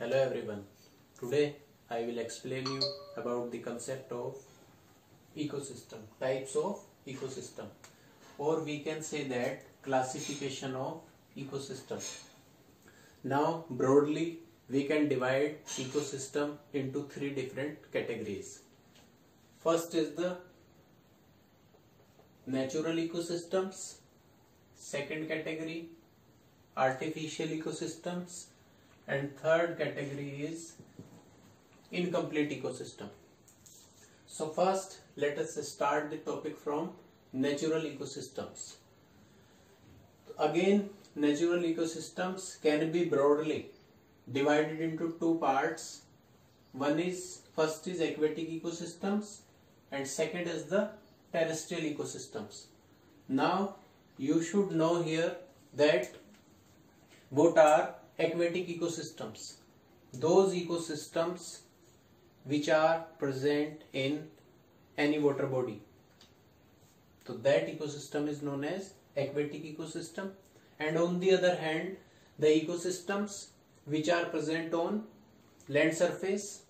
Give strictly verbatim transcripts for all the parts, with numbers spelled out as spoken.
Hello everyone, today I will explain you about the concept of ecosystem, types of ecosystem, or we can say that classification of ecosystem. Now broadly we can divide ecosystem into three different categories. First is the natural ecosystems, second category artificial ecosystems, and third category is incomplete ecosystem. So first let us start the topic from natural ecosystems. Again, natural ecosystems can be broadly divided into two parts. One is, first is aquatic ecosystems and second is the terrestrial ecosystems. Now you should know here that what are aquatic ecosystems? Those ecosystems which are present in any water body. So that ecosystem is known as aquatic ecosystem. And on the other hand, the ecosystems which are present on land surface,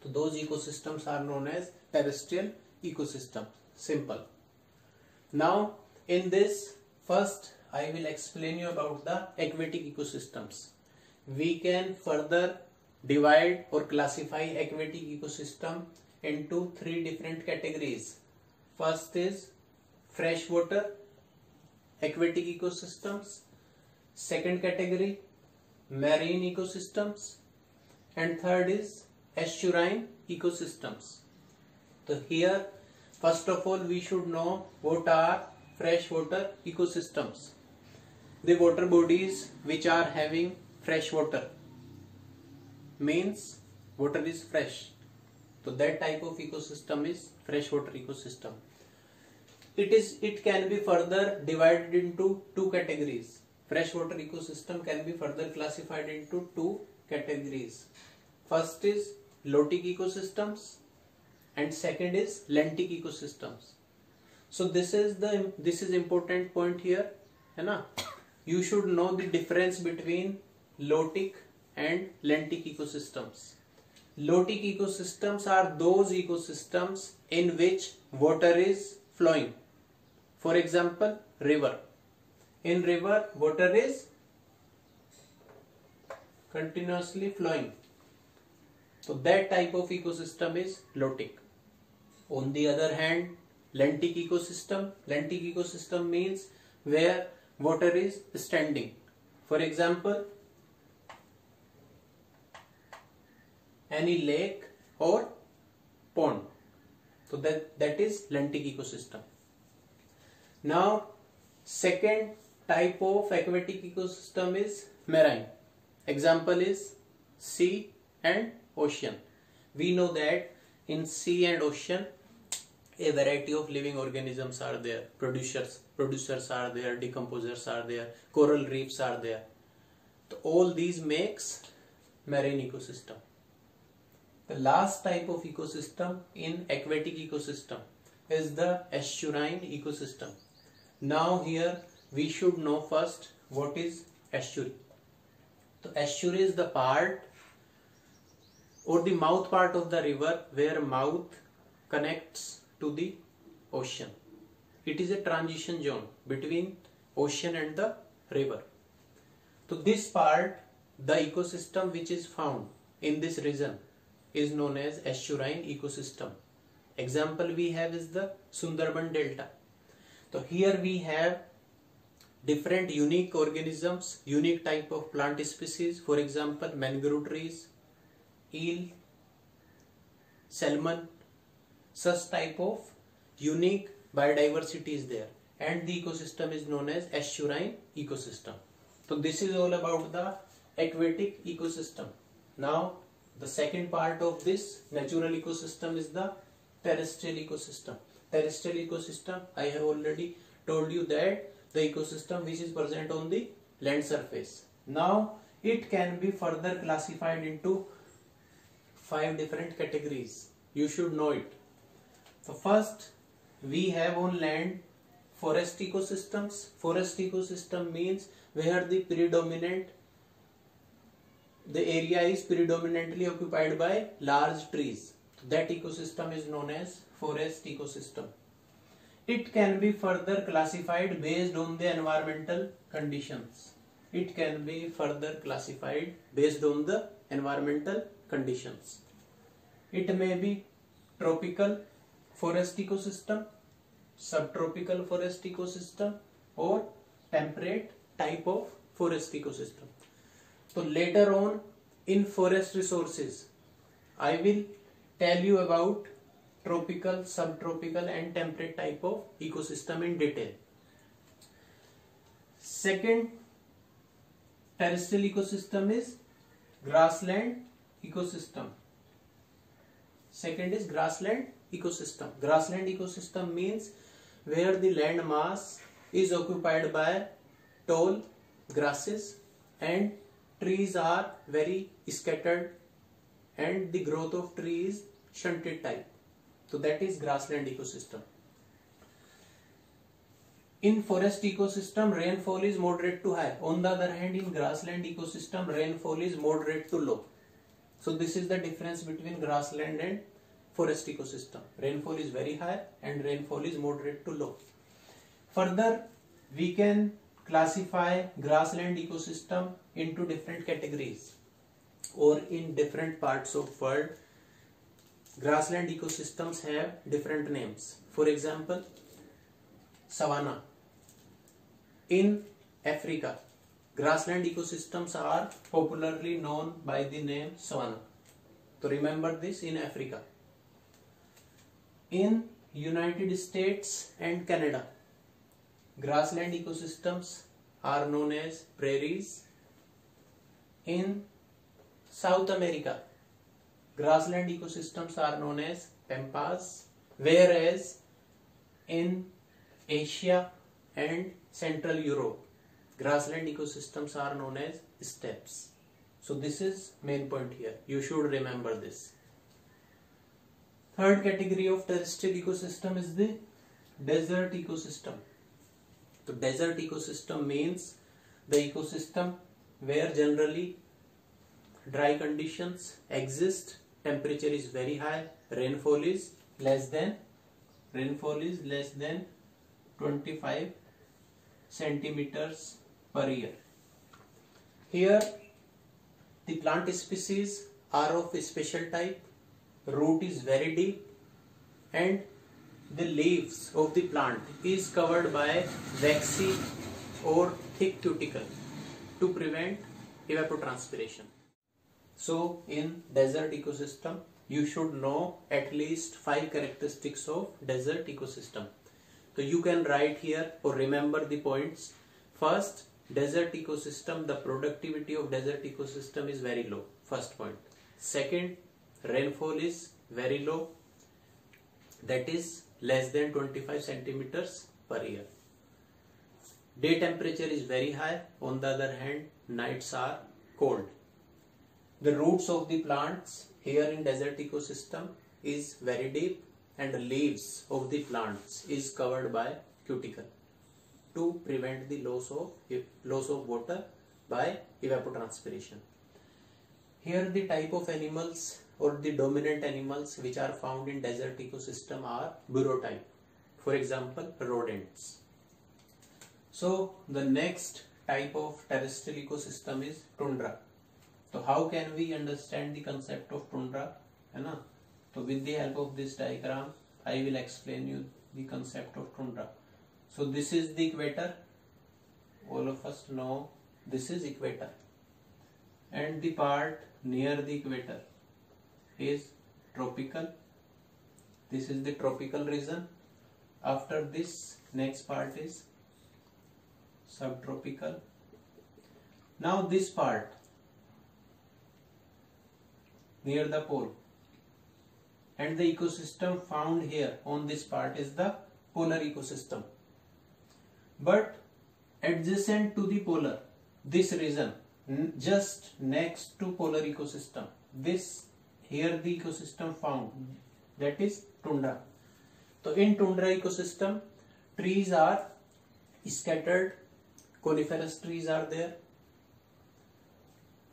so those ecosystems are known as terrestrial ecosystems. Simple. Now in this, first I will explain you about the aquatic ecosystems. We can further divide or classify aquatic ecosystem into three different categories. First is freshwater aquatic ecosystems, second category marine ecosystems, and third is estuarine ecosystems. So here first of all we should know what are freshwater ecosystems. The water bodies which are having fresh water, means water is fresh, so that type of ecosystem is freshwater ecosystem. It is, it can be further divided into two categories. Freshwater ecosystem can be further classified into two categories. First is lotic ecosystems and second is lentic ecosystems. So this is the this is important point here, है ना? You should know the difference between lotic and lentic ecosystems. Lotic ecosystems are those ecosystems in which water is flowing. For example, river. In river, water is continuously flowing. So that type of ecosystem is lotic. On the other hand, lentic ecosystem. Lentic ecosystem means where water is standing. For example, any lake or pond. So that, that is lentic ecosystem. Now, second type of aquatic ecosystem is marine. Example is sea and ocean. We know that in sea and ocean, a variety of living organisms are there, producers, producers are there, decomposers are there, coral reefs are there. So all these makes marine ecosystem. The last type of ecosystem in aquatic ecosystem is the estuarine ecosystem. Now here we should know first what is estuary. So estuary is the part or the mouth part of the river where mouth connects to the ocean. It is a transition zone between ocean and the river. So this part, the ecosystem which is found in this region is known as estuarine ecosystem. Example we have is the Sundarban delta. So here we have different unique organisms, unique type of plant species, for example mangrove trees, eel, salmon. Such type of unique biodiversity is there, and the ecosystem is known as estuarine ecosystem. So this is all about the aquatic ecosystem. Now the second part of this natural ecosystem is the terrestrial ecosystem. Terrestrial ecosystem, I have already told you that the ecosystem which is present on the land surface. Now it can be further classified into five different categories. You should know it. So first we have on land forest ecosystems. Forest ecosystem means where the predominant the area is predominantly occupied by large trees. That ecosystem is known as forest ecosystem. It can be further classified based on the environmental conditions. It can be further classified based on the environmental conditions. It may be tropical forest ecosystem, subtropical forest ecosystem, or temperate type of forest ecosystem. So later on in forest resources, I will tell you about tropical, subtropical and temperate type of ecosystem in detail. Second terrestrial ecosystem is grassland ecosystem. Second is grassland ecosystem. Grassland ecosystem means where the land mass is occupied by tall grasses and trees are very scattered and the growth of trees is shunted type. So that is grassland ecosystem. In forest ecosystem, rainfall is moderate to high. On the other hand, in grassland ecosystem, rainfall is moderate to low. So this is the difference between grassland and forest ecosystem. Rainfall is very high and rainfall is moderate to low. Further, we can classify grassland ecosystem into different categories or in different parts of world. Grassland ecosystems have different names. For example, savanna. In Africa, grassland ecosystems are popularly known by the name savanna. So remember this in Africa. In United States and Canada, grassland ecosystems are known as prairies. In South America, grassland ecosystems are known as pampas, whereas in Asia and Central Europe, grassland ecosystems are known as steppes. So this is main point here. You should remember this. Third category of terrestrial ecosystem is the desert ecosystem. So desert ecosystem means the ecosystem where generally dry conditions exist. Temperature is very high, rainfall is less than rainfall is less than twenty-five centimeters per year. Here the plant species are of a special type, root is very deep and the leaves of the plant is covered by waxy or thick cuticle to prevent evapotranspiration. So in desert ecosystem, you should know at least five characteristics of desert ecosystem. So you can write here or remember the points. First, desert ecosystem, the productivity of desert ecosystem is very low. First point. Second, rainfall is very low. That is less than twenty-five centimeters per year. Day temperature is very high. On the other hand, nights are cold. The roots of the plants here in desert ecosystem is very deep and the leaves of the plants is covered by cuticle to prevent the loss of, loss of water by evapotranspiration. Here the type of animals or the dominant animals which are found in desert ecosystem are burrow type. For example, rodents. So the next type of terrestrial ecosystem is tundra. So how can we understand the concept of tundra? So with the help of this diagram, I will explain you the concept of tundra. So this is the equator. All of us know this is equator. And the part near the equator is tropical. This is the tropical region. After this, next part is subtropical. Now this part near the pole, and the ecosystem found here on this part is the polar ecosystem, but adjacent to the polar, this region just next to polar ecosystem, this here the ecosystem found, that is tundra. So in tundra ecosystem, trees are scattered, coniferous trees are there,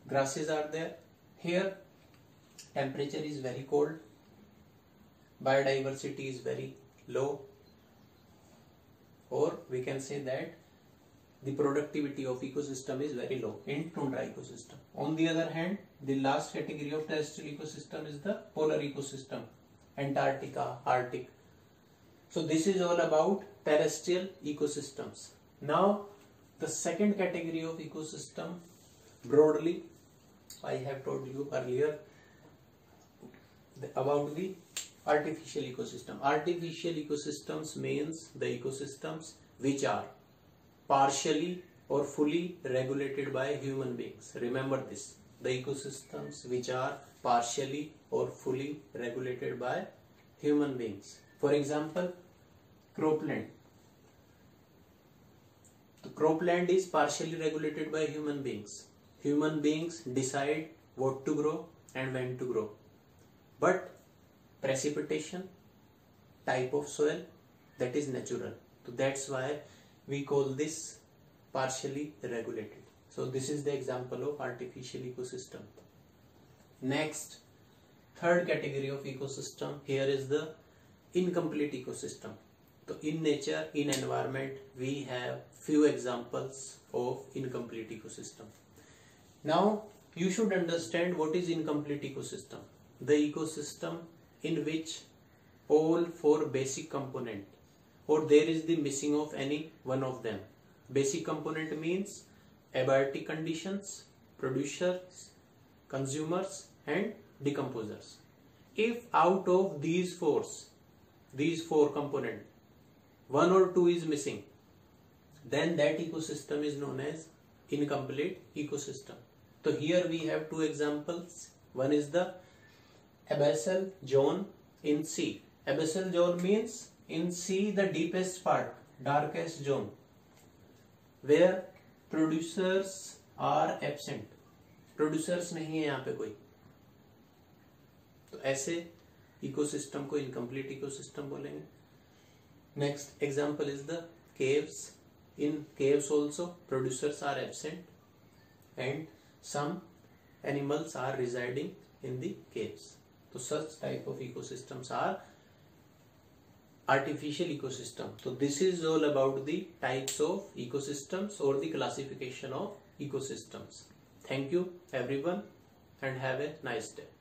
grasses are there. Here temperature is very cold, biodiversity is very low, or we can say that the productivity of ecosystem is very low in tundra ecosystem. On the other hand, the last category of terrestrial ecosystem is the polar ecosystem, Antarctica, Arctic. So this is all about terrestrial ecosystems. Now the second category of ecosystem, broadly, I have told you earlier about the artificial ecosystem. Artificial ecosystems means the ecosystems which are partially or fully regulated by human beings. Remember this, the ecosystems which are partially or fully regulated by human beings. For example, cropland. The cropland is partially regulated by human beings. Human beings decide what to grow and when to grow. But precipitation, type of soil, that is natural. So that's why we call this partially regulated. So this is the example of artificial ecosystem. Next, third category of ecosystem, here is the incomplete ecosystem. So in nature, in environment, we have few examples of incomplete ecosystem. Now you should understand what is incomplete ecosystem. The ecosystem in which all four basic component, or there is the missing of any one of them. Basic component means abiotic conditions, producers, consumers and decomposers. If out of these four, these four component, one or two is missing, then that ecosystem is known as incomplete ecosystem. So here we have two examples. One is the abyssal zone in sea. Abyssal zone means in sea the deepest part, darkest zone, where producers are absent. Producers नहीं है यहाँ पे कोई. तो ऐसे ecosystem को incomplete ecosystem बोलेंगे. Next example is the caves. In caves also producers are absent and some animals are residing in the caves. So such type of ecosystems are artificial ecosystem. So this is all about the types of ecosystems or the classification of ecosystems. Thank you everyone and have a nice day.